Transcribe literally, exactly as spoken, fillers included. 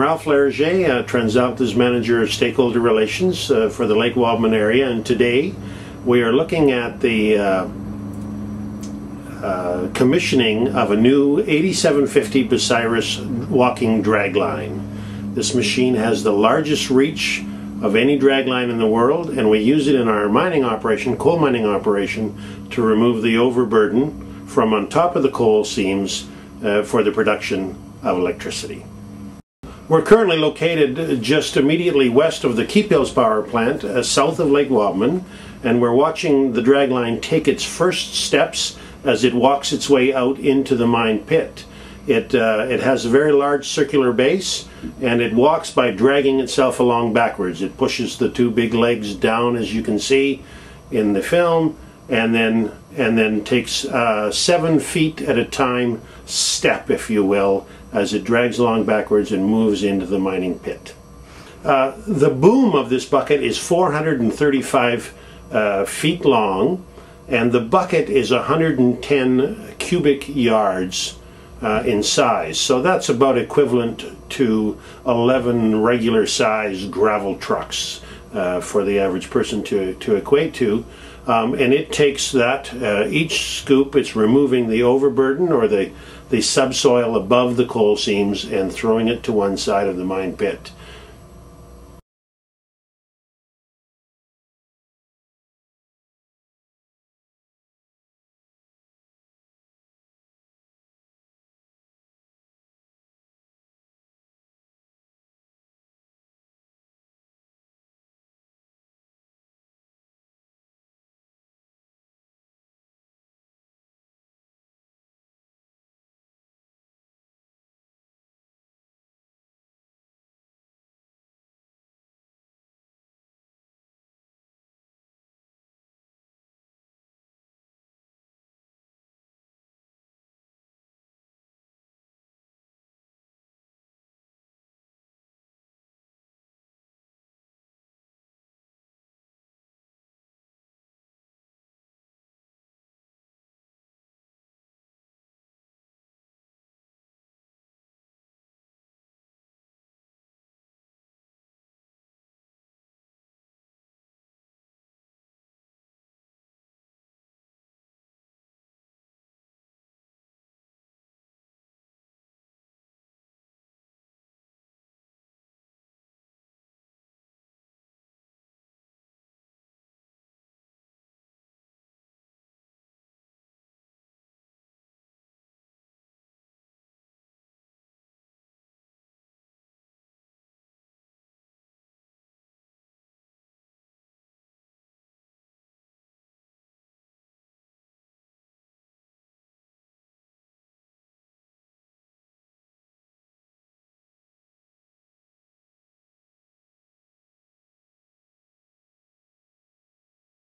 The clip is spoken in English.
Ralph Laraget, uh, Transalta's Manager of Stakeholder Relations uh, for the Lake Waldman area, and today we are looking at the uh, uh, commissioning of a new eighty-seven fifty Bucyrus walking dragline. This machine has the largest reach of any dragline in the world, and we use it in our mining operation, coal mining operation, to remove the overburden from on top of the coal seams uh, for the production of electricity. We're currently located just immediately west of the Keephills Power Plant, uh, south of Lake Wabamun, and we're watching the dragline take its first steps as it walks its way out into the mine pit. It, uh, it has a very large circular base, and it walks by dragging itself along backwards. It pushes the two big legs down, as you can see in the film, and then, and then takes uh, seven feet at a time, step, if you will, as it drags along backwards and moves into the mining pit. Uh, the boom of this bucket is four hundred thirty-five uh, feet long, and the bucket is one hundred ten cubic yards uh, in size. So that's about equivalent to eleven regular-sized gravel trucks uh, for the average person to, to equate to. Um, and it takes that, uh, each scoop, it's removing the overburden or the, the subsoil above the coal seams and throwing it to one side of the mine pit.